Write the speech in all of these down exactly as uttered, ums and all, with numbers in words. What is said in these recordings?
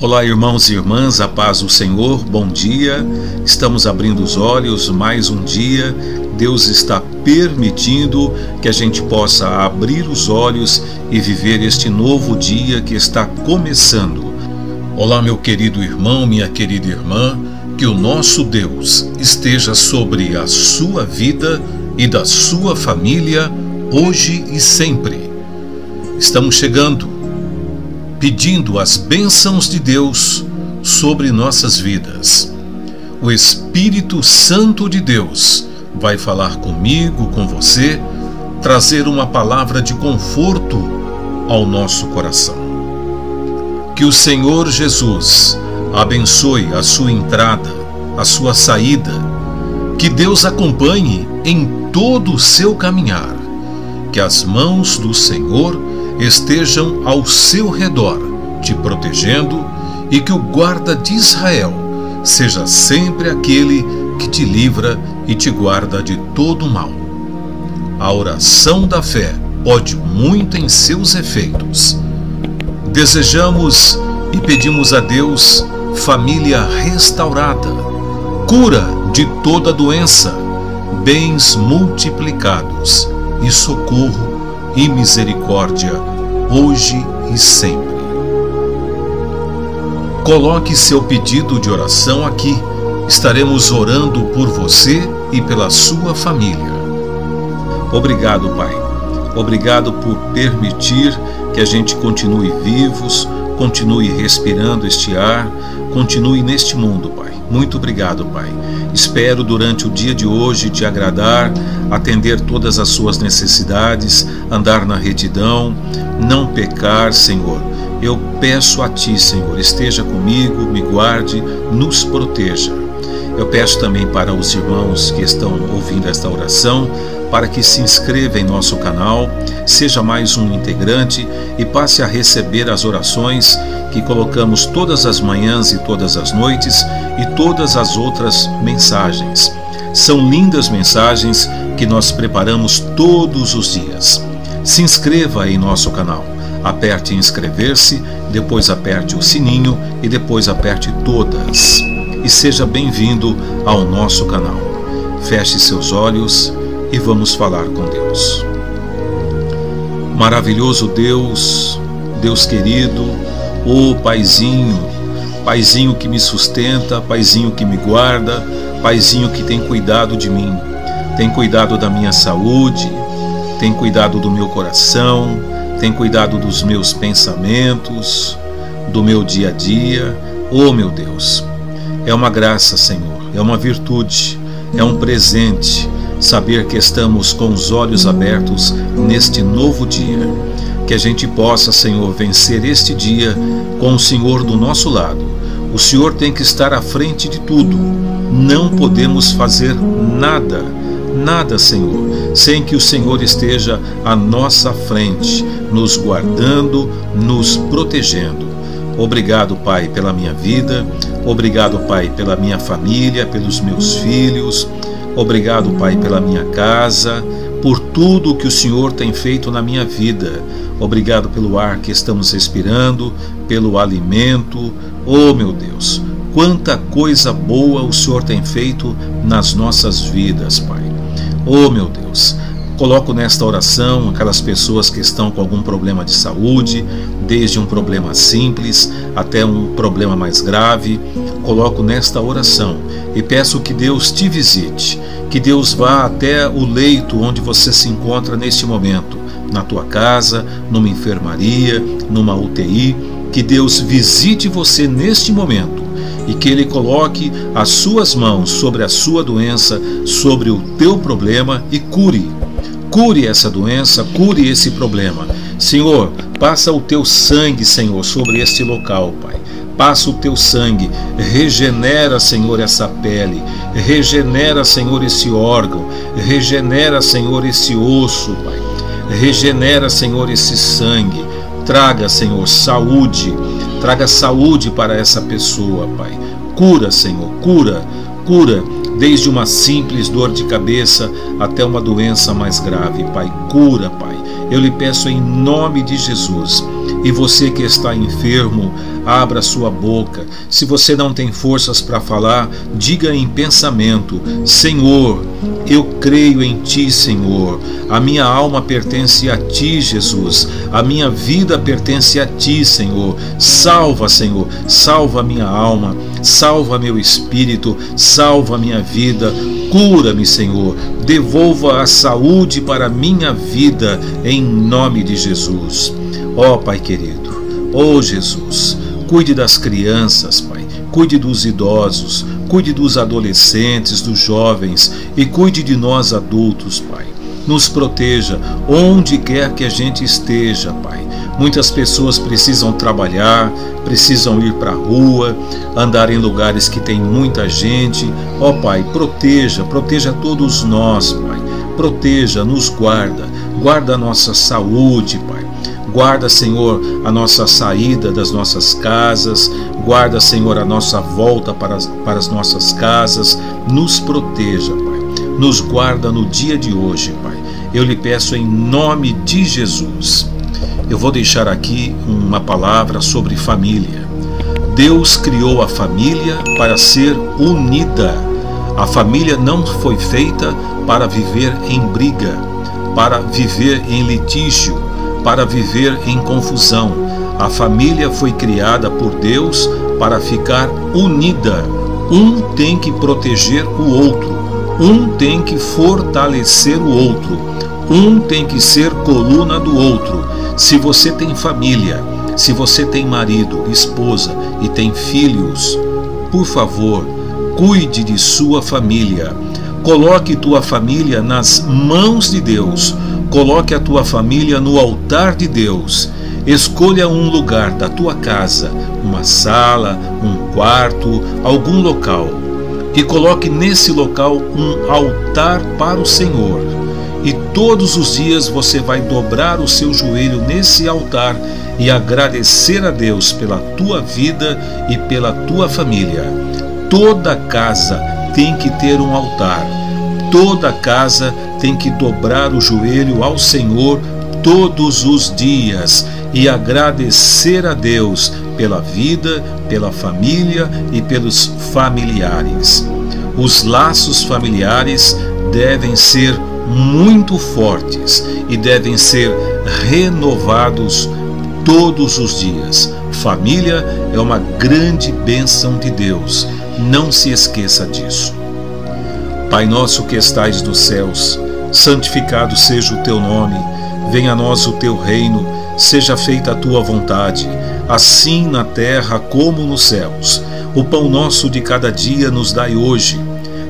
Olá irmãos e irmãs, a paz do Senhor, bom dia, estamos abrindo os olhos mais um dia, Deus está permitindo que a gente possa abrir os olhos e viver este novo dia que está começando. Olá meu querido irmão, minha querida irmã, que o nosso Deus esteja sobre a sua vida e da sua família hoje e sempre. Estamos chegando, pedindo as bênçãos de Deus sobre nossas vidas. O Espírito Santo de Deus vai falar comigo, com você, trazer uma palavra de conforto ao nosso coração. Que o Senhor Jesus abençoe a sua entrada, a sua saída. Que Deus acompanhe em todo o seu caminhar. Que as mãos do Senhor estejam ao seu redor, te protegendo, e que o guarda de Israel seja sempre aquele que te livra e te guarda de todo mal. A oração da fé pode muito em seus efeitos. Desejamos e pedimos a Deus família restaurada, cura de toda doença, bens multiplicados e socorro e misericórdia, hoje e sempre. Coloque seu pedido de oração aqui. Estaremos orando por você e pela sua família. Obrigado, Pai. Obrigado por permitir que a gente continue vivos, continue respirando este ar, continue neste mundo, Pai. Muito obrigado, Pai. Espero durante o dia de hoje te agradar, atender todas as suas necessidades, andar na retidão, não pecar, Senhor. Eu peço a Ti, Senhor, esteja comigo, me guarde, nos proteja. Eu peço também para os irmãos que estão ouvindo esta oração, para que se inscreva em nosso canal, seja mais um integrante e passe a receber as orações que colocamos todas as manhãs e todas as noites e todas as outras mensagens. São lindas mensagens que nós preparamos todos os dias. Se inscreva em nosso canal, aperte inscrever-se, depois aperte o sininho e depois aperte todas. E seja bem-vindo ao nosso canal. Feche seus olhos e vamos falar com Deus. Maravilhoso Deus, Deus querido, ô Paizinho, Paizinho que me sustenta, Paizinho que me guarda, Paizinho que tem cuidado de mim, tem cuidado da minha saúde, tem cuidado do meu coração, tem cuidado dos meus pensamentos, do meu dia a dia. Ô meu Deus, é uma graça, Senhor, é uma virtude, é um presente saber que estamos com os olhos abertos neste novo dia. Que a gente possa, Senhor, vencer este dia com o Senhor do nosso lado. O Senhor tem que estar à frente de tudo. Não podemos fazer nada, nada, Senhor, sem que o Senhor esteja à nossa frente, nos guardando, nos protegendo. Obrigado, Pai, pela minha vida. Obrigado, Pai, pela minha família, pelos meus filhos. Obrigado, Pai, pela minha casa, por tudo que o Senhor tem feito na minha vida. Obrigado pelo ar que estamos respirando, pelo alimento. Oh, meu Deus, quanta coisa boa o Senhor tem feito nas nossas vidas, Pai. Oh, meu Deus, coloco nesta oração aquelas pessoas que estão com algum problema de saúde, desde um problema simples até um problema mais grave. Coloco nesta oração e peço que Deus te visite, que Deus vá até o leito onde você se encontra neste momento, na tua casa, numa enfermaria, numa U T I, que Deus visite você neste momento e que Ele coloque as suas mãos sobre a sua doença, sobre o teu problema e cure. Cure essa doença, cure esse problema. Senhor, passa o teu sangue, Senhor, sobre este local, Pai. Passa o teu sangue, regenera, Senhor, essa pele, regenera, Senhor, esse órgão, regenera, Senhor, esse osso, Pai. Regenera, Senhor, esse sangue. Traga, Senhor, saúde, traga saúde para essa pessoa, Pai. Cura, Senhor, cura, cura. Desde uma simples dor de cabeça até uma doença mais grave, Pai. Cura, Pai. Eu lhe peço em nome de Jesus. E você que está enfermo, abra sua boca. Se você não tem forças para falar, diga em pensamento: Senhor, eu creio em Ti, Senhor. A minha alma pertence a Ti, Jesus. A minha vida pertence a Ti, Senhor. Salva, Senhor. Salva minha alma. Salva meu espírito. Salva minha vida. Cura-me, Senhor. Devolva a saúde para minha vida, em nome de Jesus. Ó Pai querido, ó Jesus, cuide das crianças, Pai, cuide dos idosos, cuide dos adolescentes, dos jovens e cuide de nós adultos, Pai. Nos proteja onde quer que a gente esteja, Pai. Muitas pessoas precisam trabalhar, precisam ir para a rua, andar em lugares que tem muita gente. Ó Pai, proteja, proteja todos nós, Pai. Proteja, nos guarda, guarda a nossa saúde, Pai. Guarda, Senhor, a nossa saída das nossas casas, guarda, Senhor, a nossa volta para as, para as nossas casas. Nos proteja, Pai. Nos guarda no dia de hoje, Pai. Eu lhe peço em nome de Jesus. Eu vou deixar aqui uma palavra sobre família. Deus criou a família para ser unida. A família não foi feita para viver em briga, para viver em litígio, para viver em confusão. A família foi criada por Deus para ficar unida. Um tem que proteger o outro. Um tem que fortalecer o outro. Um tem que ser coluna do outro. Se você tem família, se você tem marido, esposa e tem filhos, por favor, cuide de sua família. Coloque tua família nas mãos de Deus. Coloque a tua família no altar de Deus. Escolha um lugar da tua casa, uma sala, um quarto, algum local. E coloque nesse local um altar para o Senhor. E todos os dias você vai dobrar o seu joelho nesse altar e agradecer a Deus pela tua vida e pela tua família. Toda casa tem que ter um altar. Toda casa tem que dobrar o joelho ao Senhor todos os dias e agradecer a Deus pela vida, pela família e pelos familiares. Os laços familiares devem ser muito fortes e devem ser renovados todos os dias. Família é uma grande bênção de Deus. Não se esqueça disso. Pai nosso que estais nos céus, santificado seja o teu nome. Venha a nós o teu reino. Seja feita a tua vontade, assim na terra como nos céus. O pão nosso de cada dia nos dai hoje.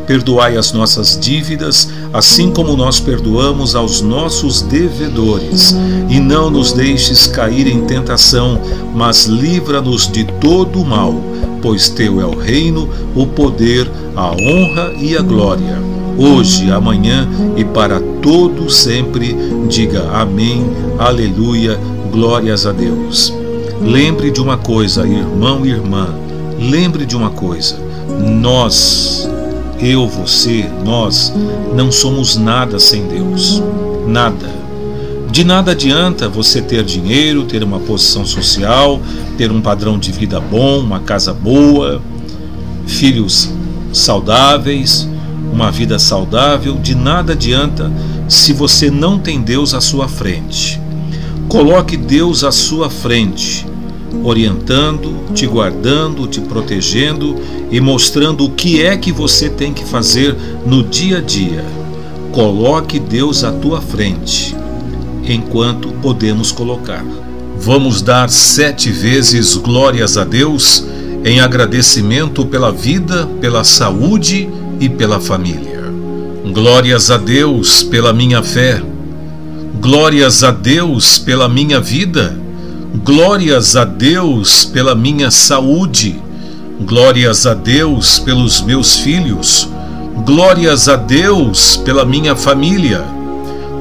Perdoai as nossas dívidas, assim como nós perdoamos aos nossos devedores. E não nos deixes cair em tentação, mas livra-nos de todo o mal, pois teu é o reino, o poder, a honra e a glória. Hoje, amanhã e para todo sempre, diga amém, aleluia, glórias a Deus. Lembre de uma coisa, irmão e irmã, lembre de uma coisa: nós... eu, você, nós, não somos nada sem Deus. Nada. De nada adianta você ter dinheiro, ter uma posição social, ter um padrão de vida bom, uma casa boa, filhos saudáveis, uma vida saudável. De nada adianta se você não tem Deus à sua frente. Coloque Deus à sua frente, orientando, te guardando, te protegendo e mostrando o que é que você tem que fazer no dia a dia. Coloque Deus à tua frente, enquanto podemos colocar. Vamos dar sete vezes glórias a Deus em agradecimento pela vida, pela saúde e pela família. Glórias a Deus pela minha fé. Glórias a Deus pela minha vida. Glórias a Deus pela minha saúde. Glórias a Deus pelos meus filhos. Glórias a Deus pela minha família.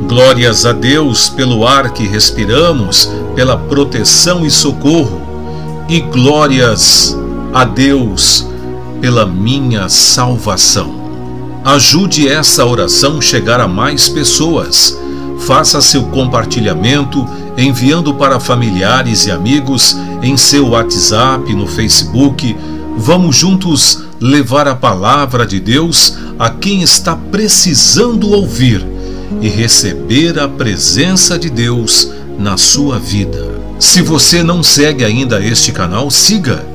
Glórias a Deus pelo ar que respiramos, pela proteção e socorro. E glórias a Deus pela minha salvação. Ajude essa oração a chegar a mais pessoas. faça seu compartilhamento enviando para familiares e amigos em seu WhatsApp, no Facebook. Vamos juntos levar a palavra de Deus a quem está precisando ouvir e receber a presença de Deus na sua vida. Se você não segue ainda este canal, siga.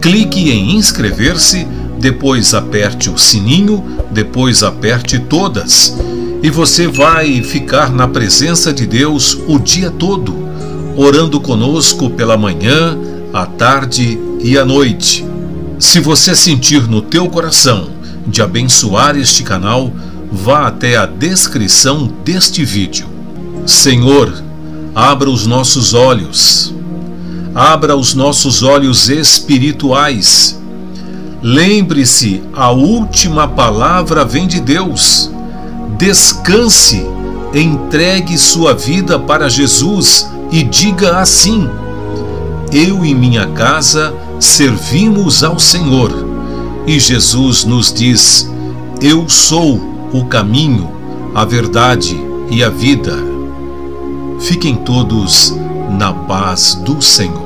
Clique em inscrever-se, depois aperte o sininho, depois aperte todas. E você vai ficar na presença de Deus o dia todo, orando conosco pela manhã, à tarde e à noite. Se você sentir no teu coração de abençoar este canal, vá até a descrição deste vídeo. Senhor, abra os nossos olhos, abra os nossos olhos espirituais. Lembre-se, a última palavra vem de Deus. Descanse, entregue sua vida para Jesus e diga assim: eu e minha casa servimos ao Senhor. E Jesus nos diz: eu sou o caminho, a verdade e a vida. Fiquem todos na paz do Senhor.